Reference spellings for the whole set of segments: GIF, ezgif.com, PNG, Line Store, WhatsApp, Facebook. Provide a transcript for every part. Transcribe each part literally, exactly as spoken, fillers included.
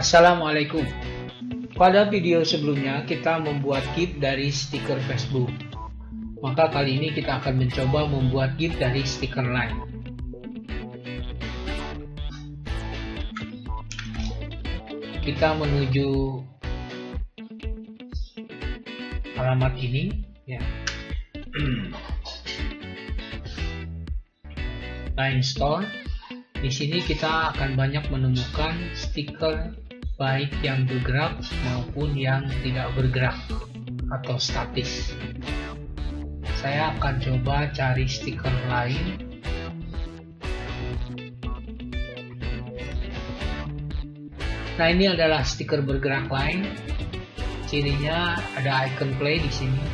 Assalamualaikum. Pada video sebelumnya kita membuat GIF dari stiker Facebook. Maka kali ini kita akan mencoba membuat GIF dari stiker Line. Kita menuju alamat ini ya. Line Store. Di sini kita akan banyak menemukan stiker baik yang bergerak maupun yang tidak bergerak atau statis. Saya akan coba cari stiker lain. Nah, ini adalah stiker bergerak lain. Cirinya ada icon play di sini.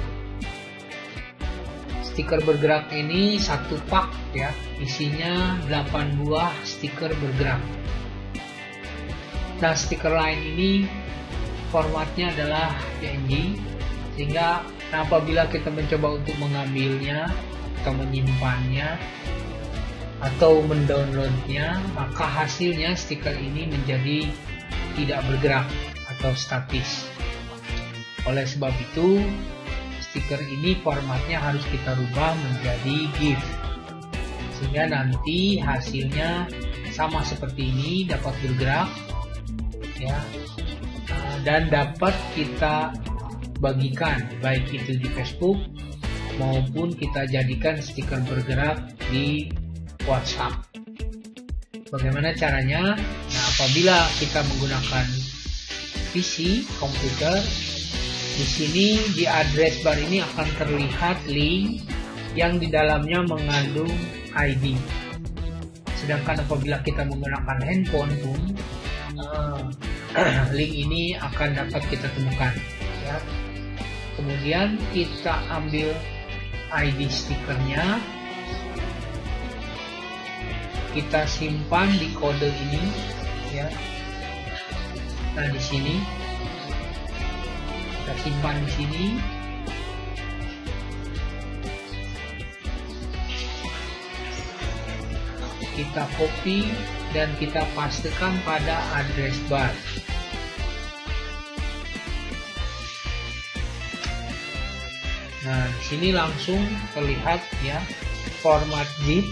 Stiker bergerak ini satu pak ya, isinya delapan buah stiker bergerak. Nah, stiker lain ini formatnya adalah P N G, sehingga nah, apabila kita mencoba untuk mengambilnya atau menyimpannya atau mendownloadnya, maka hasilnya stiker ini menjadi tidak bergerak atau statis. Oleh sebab itu stiker ini formatnya harus kita rubah menjadi GIF, sehingga nanti hasilnya sama seperti ini, dapat bergerak ya, dan dapat kita bagikan baik itu di Facebook maupun kita jadikan stiker bergerak di WhatsApp. Bagaimana caranya? Nah, apabila kita menggunakan P C komputer, di sini di address bar ini akan terlihat link yang di dalamnya mengandung I D. Sedangkan apabila kita menggunakan handphone pun, uh, link ini akan dapat kita temukan. Ya. Kemudian kita ambil I D stikernya, kita simpan di kode ini, ya. Nah, di sini. Kita simpan di sini. Kita copy dan kita pastekan pada address bar. Nah, di sini langsung terlihat ya format GIF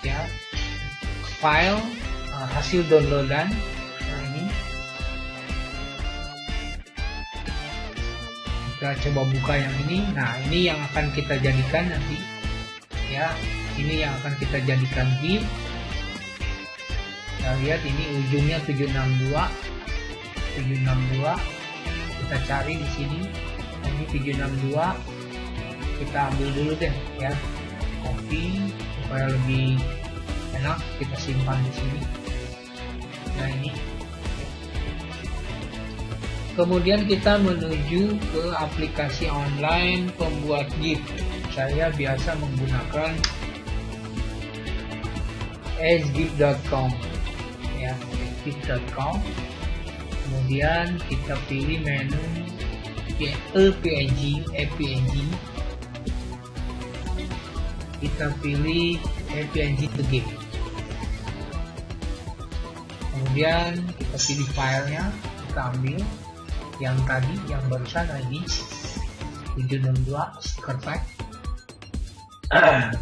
ya. File hasil downloadan. Kita coba buka yang ini. Nah, ini yang akan kita jadikan nanti ya, ini yang akan kita jadikan GIF. Kita lihat ini ujungnya tujuh enam dua tujuh enam dua, kita cari di sini. Ini tujuh enam dua, kita ambil dulu deh ya, copy supaya lebih enak, kita simpan di sini. Nah, ini kemudian kita menuju ke aplikasi online pembuat GIF. Saya biasa menggunakan ezgif titik com ya, ezgif titik com. Kemudian kita pilih menu e P N G e P N G, kita pilih e P N G to GIF, kemudian kita pilih filenya, kita ambil yang tadi, yang barusan lagi tujuh enam dua sticker pack.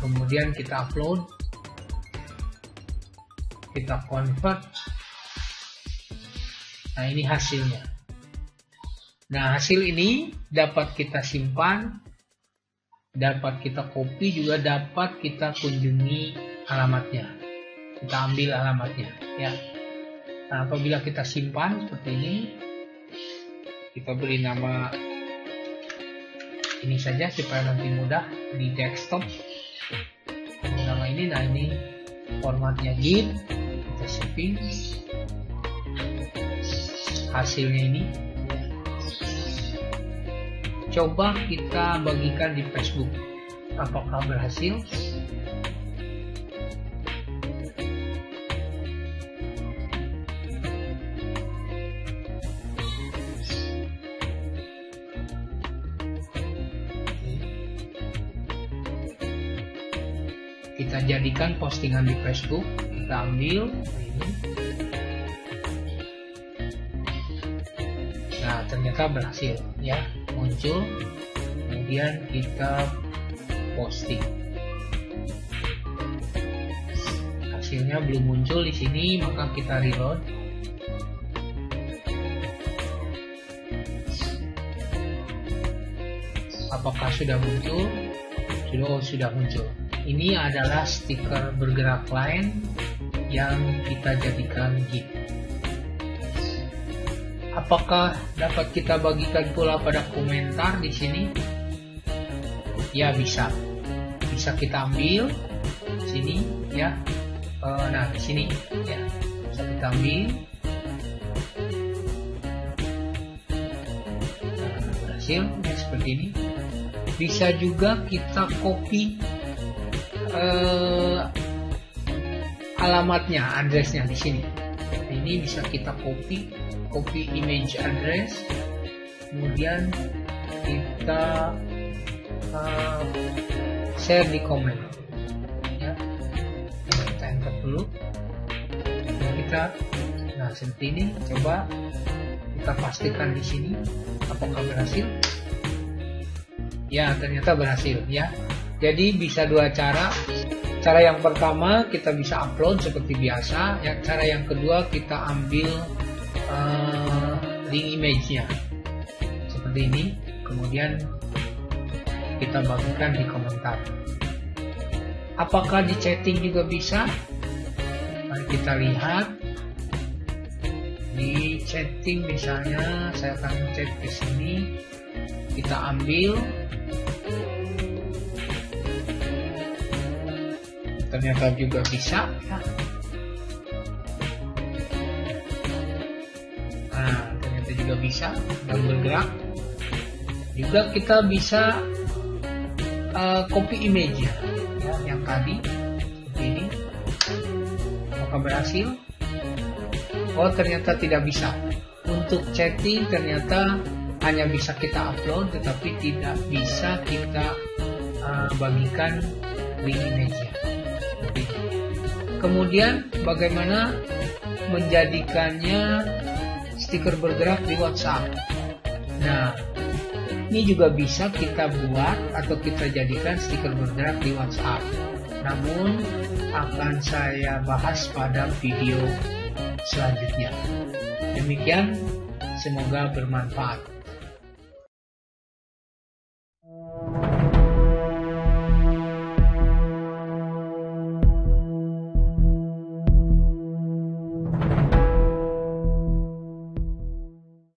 Kemudian kita upload, kita convert. Nah, ini hasilnya. Nah, hasil ini dapat kita simpan, dapat kita copy, juga dapat kita kunjungi alamatnya, kita ambil alamatnya ya. Nah, apabila kita simpan seperti ini, kita beri nama ini saja supaya nanti mudah di desktop. Nama ini, nah ini formatnya GIF, kita simpan hasilnya ini. Coba kita bagikan di Facebook, apakah berhasil? Kita jadikan postingan di Facebook, kita ambil ini, ternyata berhasil ya, muncul, kemudian kita posting. Hasilnya belum muncul di sini, maka kita reload. Apakah sudah muncul? Sudah, sudah muncul. Ini adalah stiker bergerak line yang kita jadikan GIF. Apakah dapat kita bagikan pula pada komentar di sini? Ya, bisa. Bisa kita ambil sini ya. E, nah, di sini ya. Bisa kita ambil. Nah, berhasil ya, seperti ini. Bisa juga kita copy Uh, alamatnya, addressnya di sini. Ini bisa kita copy, copy image address, kemudian kita uh, share di komen. Ya, kita enter dulu. Nah, kita, nah seperti ini. Coba kita pastikan di sini apakah berhasil. Ya, ternyata berhasil. Ya. Jadi bisa dua cara. Cara yang pertama kita bisa upload seperti biasa. Ya, cara yang kedua kita ambil uh, link image-nya seperti ini. Kemudian kita bagikan di komentar. Apakah di chatting juga bisa? Mari kita lihat di chatting misalnya. Saya akan chat ke sini. Kita ambil. Ternyata juga bisa. Nah, ternyata juga bisa dan bergerak. Juga kita bisa uh, copy image ya, yang tadi seperti ini. Maka berhasil. Oh, ternyata tidak bisa. Untuk chatting ternyata hanya bisa kita upload, tetapi tidak bisa kita uh, bagikan link image ya. Kemudian bagaimana menjadikannya stiker bergerak di WhatsApp. Nah, ini juga bisa kita buat atau kita jadikan stiker bergerak di WhatsApp. Namun akan saya bahas pada video selanjutnya. Demikian, semoga bermanfaat.